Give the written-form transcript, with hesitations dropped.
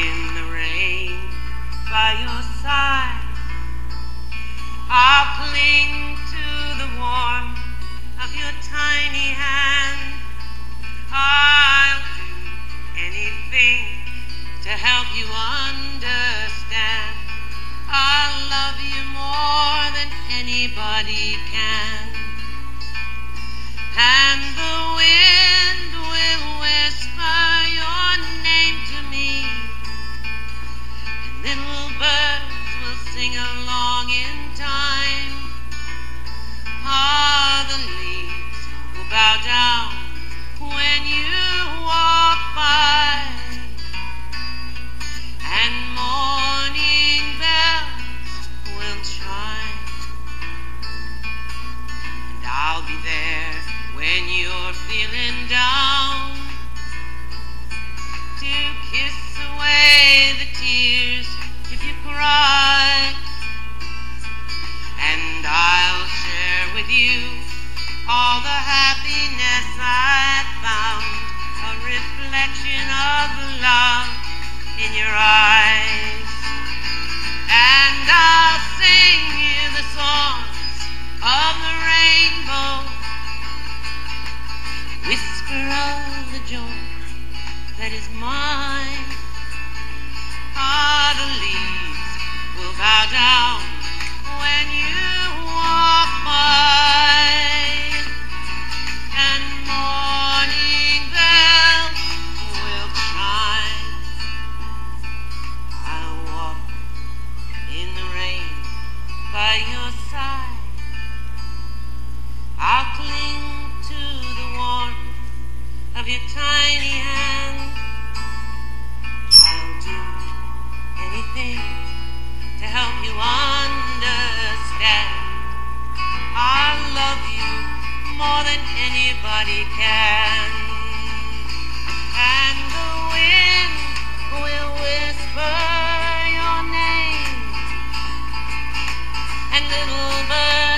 in the rain by your side. I'll cling to the warmth of your tiny hand. I'll do anything to help you understand. I'll love you more than anybody can. And the wind will whisper your name to me, and little birds will sing along in time. Ah, the leaves will bow down when you walk by, and morning bells will chime. And I'll be there when you're feeling down, to kiss away the tears if you cry. And I'll share with you all the happiness I found, a reflection of the love in your eyes. And I'll sing you the songs of the rainbow, whisper of the joy that is mine. Ah, the leaves will bow down when you walk by, and morning bells will chime. I'll walk in the rain by your side. I'll cling to the warmth of your tiny hand. I'll do anything to help you understand. I love you more than anybody can. And the wind will whisper your name, and little birds